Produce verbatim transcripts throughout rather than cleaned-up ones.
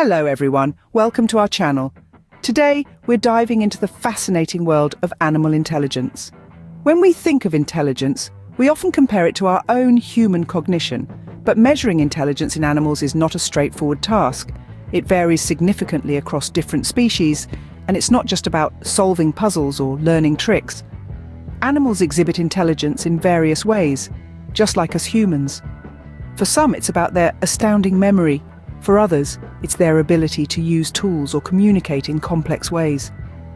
Hello everyone, welcome to our channel. Today, we're diving into the fascinating world of animal intelligence. When we think of intelligence, we often compare it to our own human cognition, but measuring intelligence in animals is not a straightforward task. It varies significantly across different species, and it's not just about solving puzzles or learning tricks. Animals exhibit intelligence in various ways, just like us humans. For some, it's about their astounding memory. For others, it's their ability to use tools or communicate in complex ways.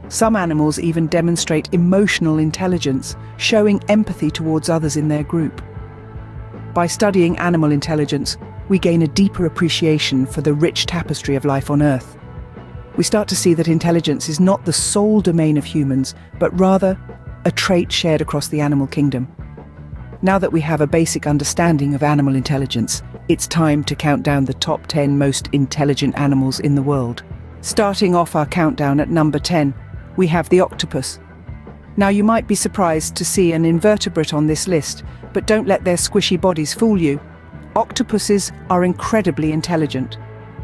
Some animals even demonstrate emotional intelligence, showing empathy towards others in their group. By studying animal intelligence, we gain a deeper appreciation for the rich tapestry of life on Earth. We start to see that intelligence is not the sole domain of humans, but rather a trait shared across the animal kingdom. Now that we have a basic understanding of animal intelligence, it's time to count down the top ten most intelligent animals in the world. Starting off our countdown at number ten, we have the octopus. Now you might be surprised to see an invertebrate on this list, but don't let their squishy bodies fool you. Octopuses are incredibly intelligent.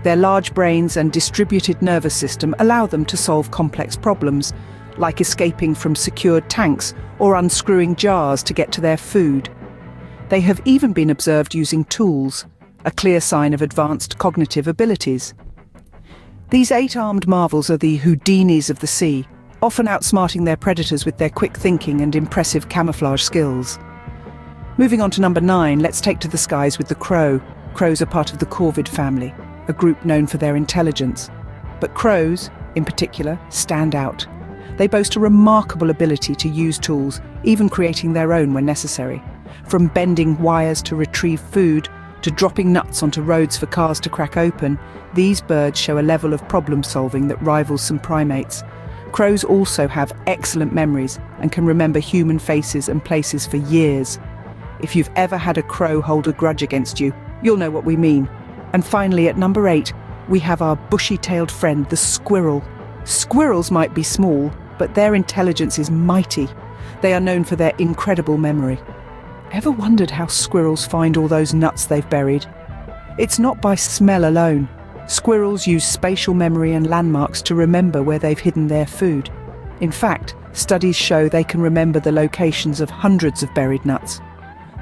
Their large brains and distributed nervous system allow them to solve complex problems, like escaping from secured tanks or unscrewing jars to get to their food. They have even been observed using tools, a clear sign of advanced cognitive abilities. These eight-armed marvels are the Houdinis of the sea, often outsmarting their predators with their quick thinking and impressive camouflage skills. Moving on to number nine, let's take to the skies with the crow. Crows are part of the Corvid family, a group known for their intelligence. But crows, in particular, stand out. They boast a remarkable ability to use tools, even creating their own when necessary. From bending wires to retrieve food, to dropping nuts onto roads for cars to crack open, these birds show a level of problem solving that rivals some primates. Crows also have excellent memories and can remember human faces and places for years. If you've ever had a crow hold a grudge against you, you'll know what we mean. And finally, at number eight, we have our bushy-tailed friend, the squirrel. Squirrels might be small, but their intelligence is mighty. They are known for their incredible memory. Ever wondered how squirrels find all those nuts they've buried? It's not by smell alone. Squirrels use spatial memory and landmarks to remember where they've hidden their food. In fact, studies show they can remember the locations of hundreds of buried nuts.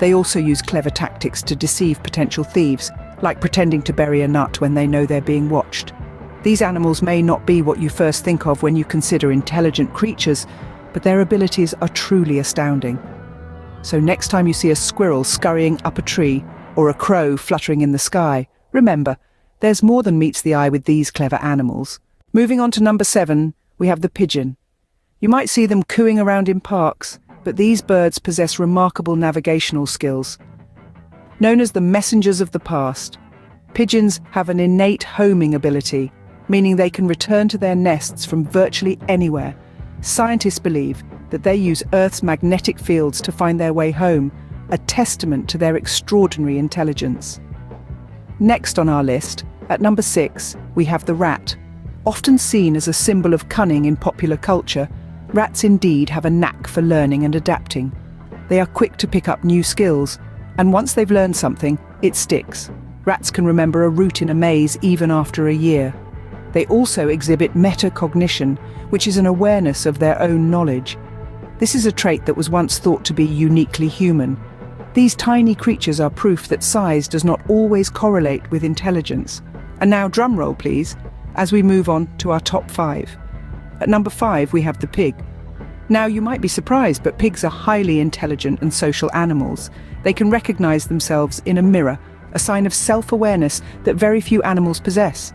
They also use clever tactics to deceive potential thieves, like pretending to bury a nut when they know they're being watched. These animals may not be what you first think of when you consider intelligent creatures, but their abilities are truly astounding. So next time you see a squirrel scurrying up a tree or a crow fluttering in the sky, remember, there's more than meets the eye with these clever animals. Moving on to number seven, we have the pigeon. You might see them cooing around in parks, but these birds possess remarkable navigational skills. Known as the messengers of the past, pigeons have an innate homing ability, meaning they can return to their nests from virtually anywhere. Scientists believe that they use Earth's magnetic fields to find their way home, a testament to their extraordinary intelligence. Next on our list, at number six, we have the rat. Often seen as a symbol of cunning in popular culture, rats indeed have a knack for learning and adapting. They are quick to pick up new skills, and once they've learned something, it sticks. Rats can remember a route in a maze even after a year. They also exhibit metacognition, which is an awareness of their own knowledge. This is a trait that was once thought to be uniquely human. These tiny creatures are proof that size does not always correlate with intelligence. And now drumroll please, as we move on to our top five. At number five, we have the pig. Now you might be surprised, but pigs are highly intelligent and social animals. They can recognize themselves in a mirror, a sign of self-awareness that very few animals possess.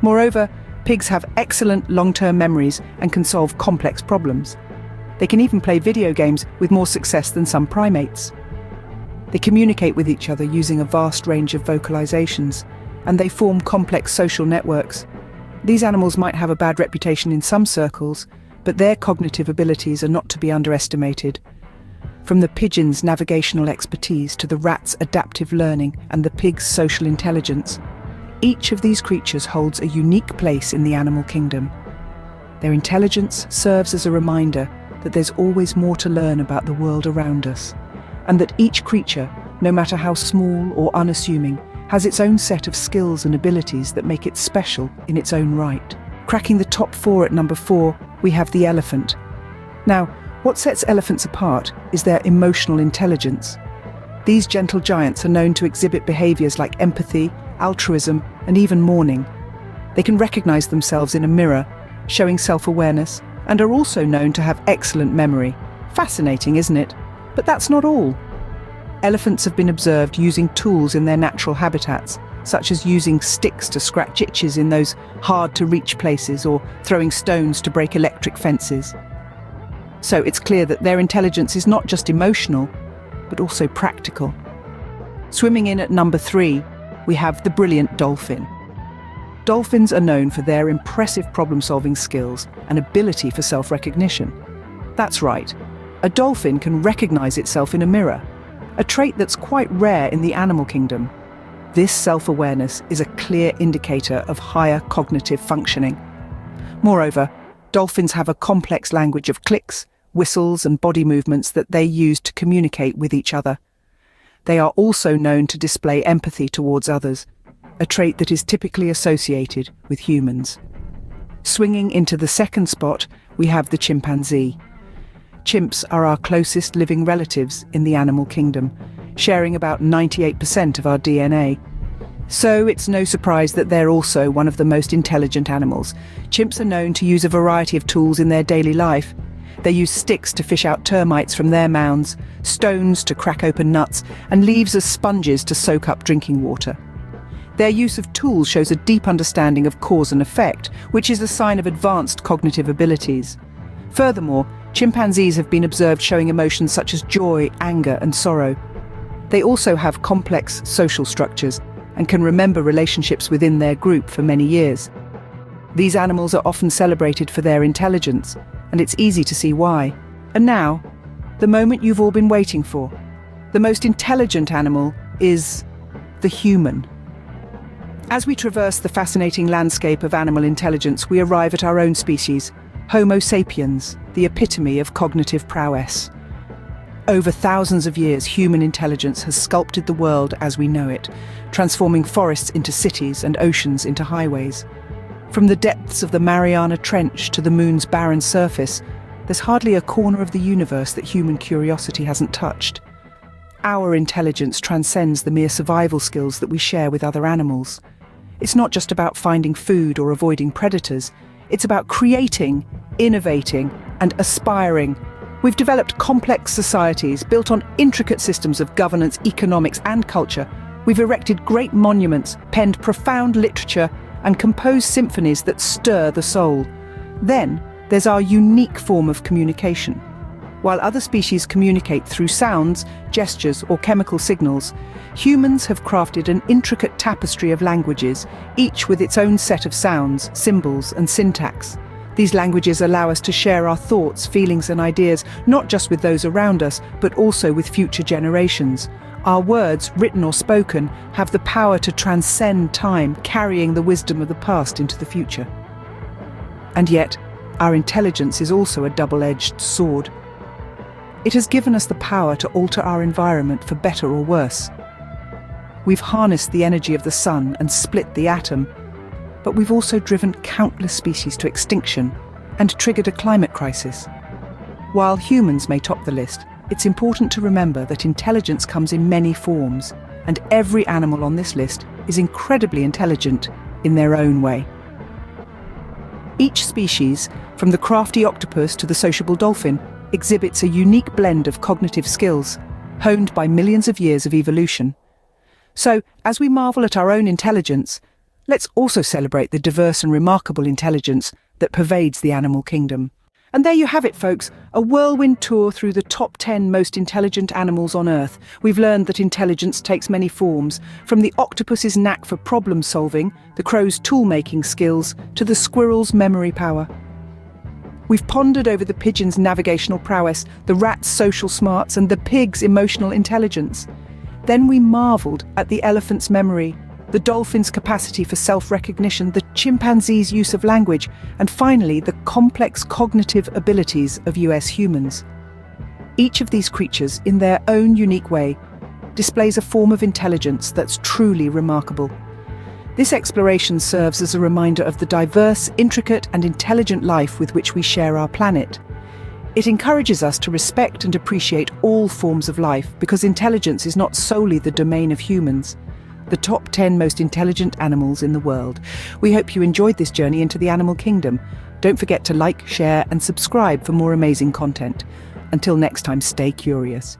Moreover, pigs have excellent long-term memories and can solve complex problems. They can even play video games with more success than some primates. They communicate with each other using a vast range of vocalizations, and they form complex social networks. These animals might have a bad reputation in some circles, but their cognitive abilities are not to be underestimated. From the pigeon's navigational expertise to the rat's adaptive learning and the pig's social intelligence, each of these creatures holds a unique place in the animal kingdom. Their intelligence serves as a reminder that there's always more to learn about the world around us, and that each creature, no matter how small or unassuming, has its own set of skills and abilities that make it special in its own right. Cracking the top four at number four, we have the elephant. Now, what sets elephants apart is their emotional intelligence. These gentle giants are known to exhibit behaviors like empathy, altruism, and even mourning. They can recognize themselves in a mirror, showing self-awareness, and are also known to have excellent memory. Fascinating, isn't it? But that's not all. Elephants have been observed using tools in their natural habitats, such as using sticks to scratch itches in those hard-to-reach places or throwing stones to break electric fences. So it's clear that their intelligence is not just emotional, but also practical. Swimming in at number three, we have the brilliant dolphin. Dolphins are known for their impressive problem-solving skills and ability for self-recognition. That's right, a dolphin can recognize itself in a mirror, a trait that's quite rare in the animal kingdom. This self-awareness is a clear indicator of higher cognitive functioning. Moreover, dolphins have a complex language of clicks, whistles, and body movements that they use to communicate with each other. They are also known to display empathy towards others, a trait that is typically associated with humans. Swinging into the second spot, we have the chimpanzee. Chimps are our closest living relatives in the animal kingdom, sharing about ninety-eight percent of our D N A. So it's no surprise that they're also one of the most intelligent animals. Chimps are known to use a variety of tools in their daily life. They use sticks to fish out termites from their mounds, stones to crack open nuts, and leaves as sponges to soak up drinking water. Their use of tools shows a deep understanding of cause and effect, which is a sign of advanced cognitive abilities. Furthermore, chimpanzees have been observed showing emotions such as joy, anger, and sorrow. They also have complex social structures and can remember relationships within their group for many years. These animals are often celebrated for their intelligence, and it's easy to see why. And now, the moment you've all been waiting for. The most intelligent animal is the human. As we traverse the fascinating landscape of animal intelligence, we arrive at our own species, Homo sapiens, the epitome of cognitive prowess. Over thousands of years, human intelligence has sculpted the world as we know it, transforming forests into cities and oceans into highways. From the depths of the Mariana Trench to the moon's barren surface, there's hardly a corner of the universe that human curiosity hasn't touched. Our intelligence transcends the mere survival skills that we share with other animals. It's not just about finding food or avoiding predators, it's about creating, innovating, and aspiring. We've developed complex societies built on intricate systems of governance, economics, and culture. We've erected great monuments, penned profound literature, and compose symphonies that stir the soul. Then, there's our unique form of communication. While other species communicate through sounds, gestures, or chemical signals, humans have crafted an intricate tapestry of languages, each with its own set of sounds, symbols, and syntax. These languages allow us to share our thoughts, feelings, and ideas, not just with those around us, but also with future generations. Our words, written or spoken, have the power to transcend time, carrying the wisdom of the past into the future. And yet, our intelligence is also a double-edged sword. It has given us the power to alter our environment for better or worse. We've harnessed the energy of the sun and split the atom, but we've also driven countless species to extinction and triggered a climate crisis. While humans may top the list, it's important to remember that intelligence comes in many forms, and every animal on this list is incredibly intelligent in their own way. Each species, from the crafty octopus to the sociable dolphin, exhibits a unique blend of cognitive skills, honed by millions of years of evolution. So, as we marvel at our own intelligence, let's also celebrate the diverse and remarkable intelligence that pervades the animal kingdom. And there you have it, folks, a whirlwind tour through the top ten most intelligent animals on Earth. We've learned that intelligence takes many forms, from the octopus's knack for problem solving, the crow's tool-making skills, to the squirrel's memory power. We've pondered over the pigeon's navigational prowess, the rat's social smarts, and the pig's emotional intelligence. Then we marveled at the elephant's memory, the dolphin's capacity for self-recognition, the chimpanzee's use of language, and finally, the complex cognitive abilities of U S humans. Each of these creatures, in their own unique way, displays a form of intelligence that's truly remarkable. This exploration serves as a reminder of the diverse, intricate, and intelligent life with which we share our planet. It encourages us to respect and appreciate all forms of life, because intelligence is not solely the domain of humans. The top ten most intelligent animals in the world. We hope you enjoyed this journey into the animal kingdom. Don't forget to like, share, and subscribe for more amazing content. Until next time, stay curious.